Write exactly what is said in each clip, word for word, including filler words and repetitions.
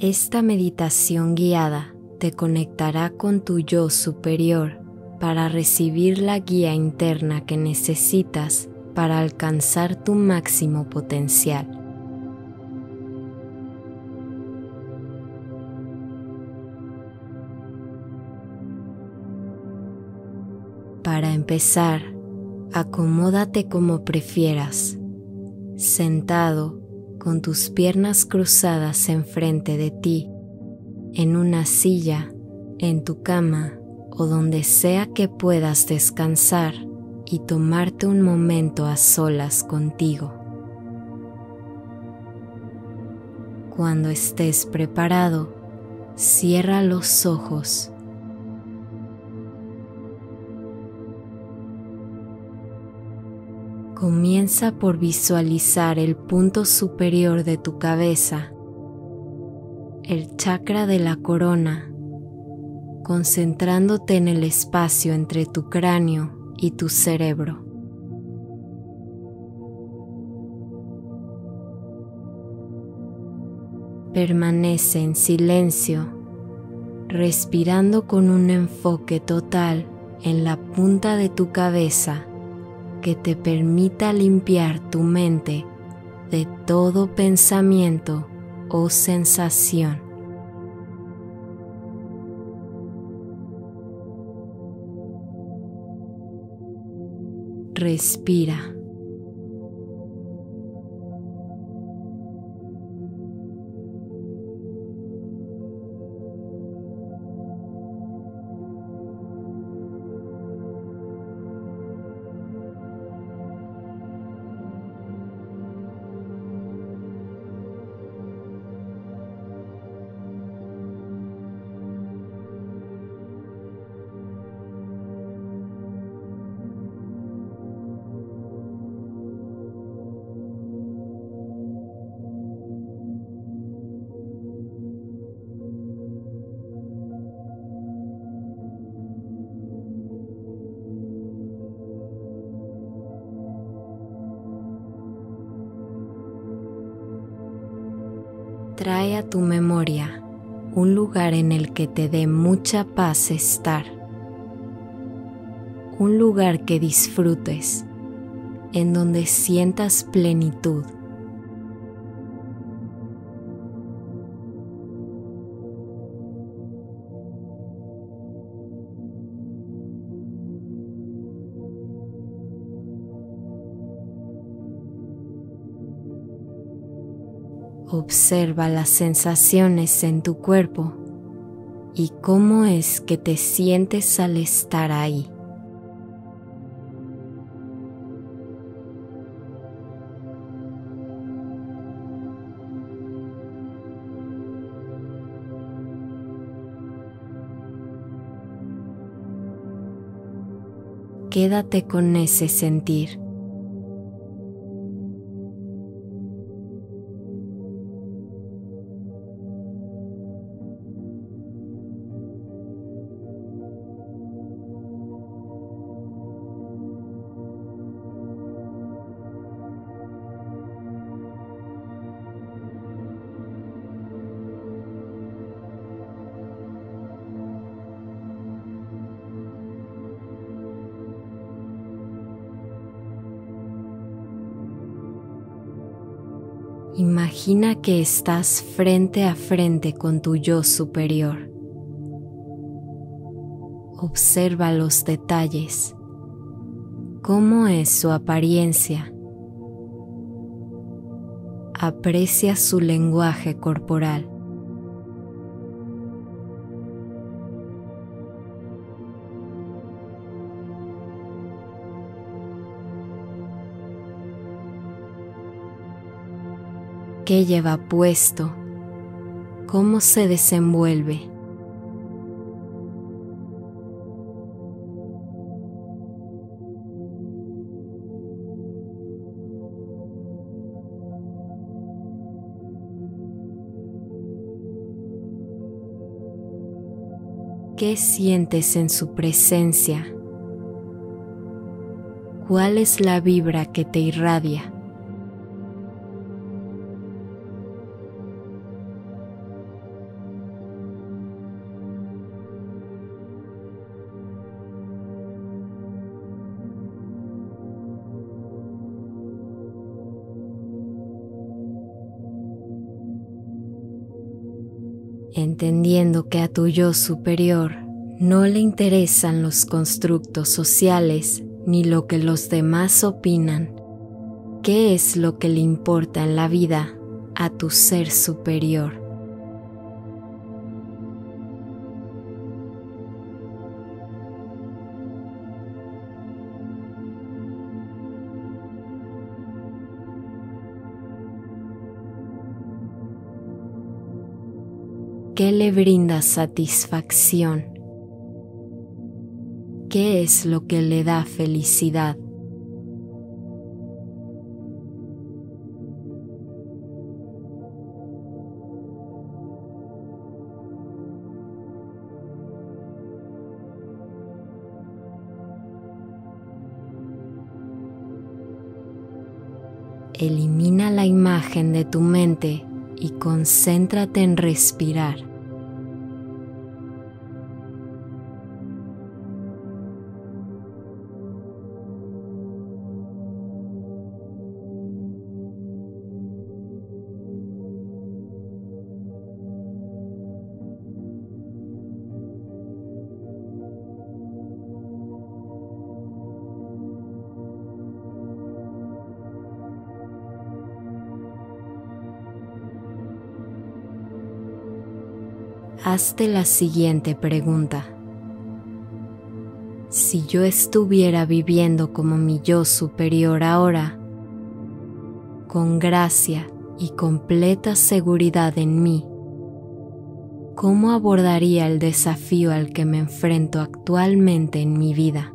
Esta meditación guiada te conectará con tu yo superior para recibir la guía interna que necesitas para alcanzar tu máximo potencial. Para empezar, acomódate como prefieras, sentado con tus piernas cruzadas enfrente de ti, en una silla, en tu cama o donde sea que puedas descansar y tomarte un momento a solas contigo. Cuando estés preparado, cierra los ojos. Comienza por visualizar el punto superior de tu cabeza, el chakra de la corona, concentrándote en el espacio entre tu cráneo y tu cerebro. Permanece en silencio, respirando con un enfoque total en la punta de tu cabeza, que te permita limpiar tu mente de todo pensamiento o sensación. Respira. Trae a tu memoria un lugar en el que te dé mucha paz estar, un lugar que disfrutes, en donde sientas plenitud. Observa las sensaciones en tu cuerpo y cómo es que te sientes al estar ahí. Quédate con ese sentir. Imagina que estás frente a frente con tu yo superior. Observa los detalles. ¿Cómo es su apariencia? Aprecia su lenguaje corporal. ¿Qué lleva puesto? ¿Cómo se desenvuelve? ¿Qué sientes en su presencia? ¿Cuál es la vibra que te irradia? entendiendo que a tu yo superior no le interesan los constructos sociales ni lo que los demás opinan. ¿Qué es lo que le importa en la vida a tu ser superior? ¿Qué le brinda satisfacción? ¿Qué es lo que le da felicidad? Elimina la imagen de tu mente y concéntrate en respirar. Hazte la siguiente pregunta. Si yo estuviera viviendo como mi yo superior ahora, con gracia y completa seguridad en mí, ¿cómo abordaría el desafío al que me enfrento actualmente en mi vida?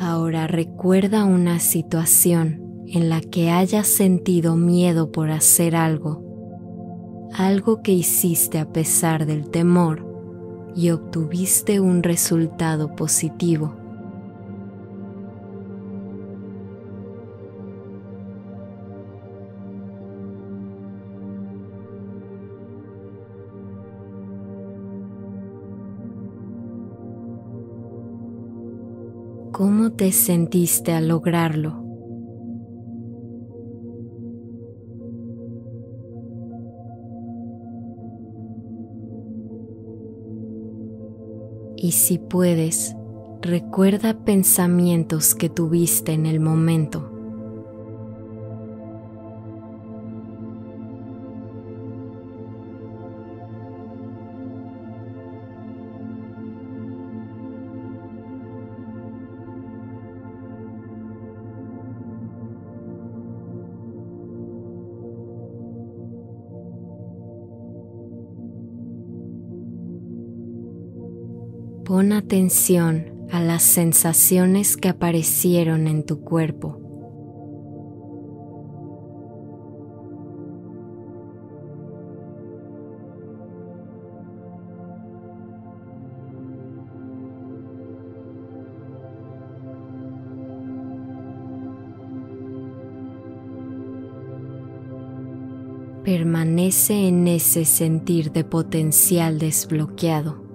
Ahora recuerda una situación en la que hayas sentido miedo por hacer algo, algo que hiciste a pesar del temor y obtuviste un resultado positivo. ¿Cómo te sentiste al lograrlo? Y si puedes, recuerda pensamientos que tuviste en el momento. Pon atención a las sensaciones que aparecieron en tu cuerpo. Permanece en ese sentir de potencial desbloqueado.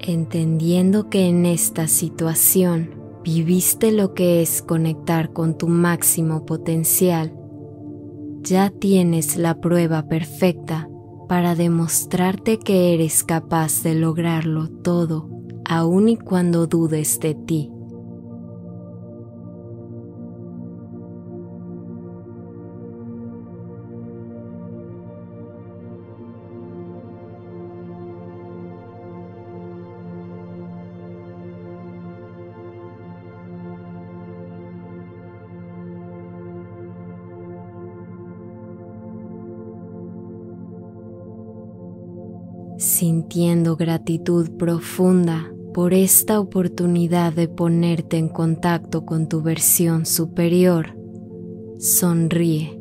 Entendiendo que en esta situación viviste lo que es conectar con tu máximo potencial, ya tienes la prueba perfecta para demostrarte que eres capaz de lograrlo todo, aun y cuando dudes de ti. sintiendo gratitud profunda por esta oportunidad de ponerte en contacto con tu versión superior. Sonríe.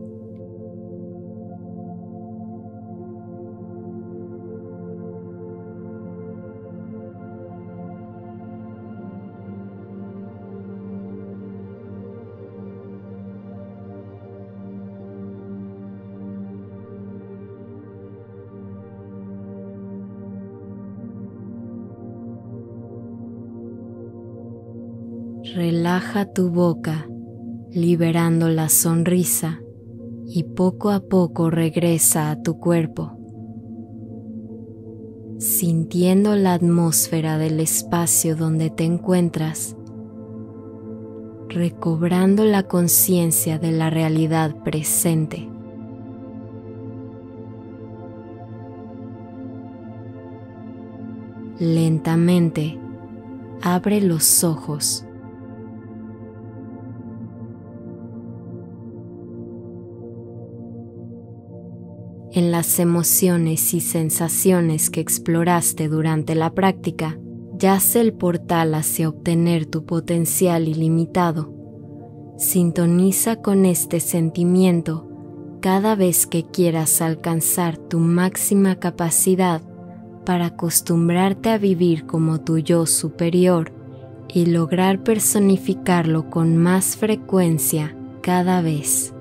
Relaja tu boca, liberando la sonrisa, y poco a poco regresa a tu cuerpo, sintiendo la atmósfera del espacio donde te encuentras, recobrando la conciencia de la realidad presente. Lentamente, abre los ojos. En las emociones y sensaciones que exploraste durante la práctica, yace el portal hacia obtener tu potencial ilimitado. Sintoniza con este sentimiento cada vez que quieras alcanzar tu máxima capacidad para acostumbrarte a vivir como tu yo superior y lograr personificarlo con más frecuencia cada vez.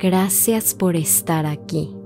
Gracias por estar aquí.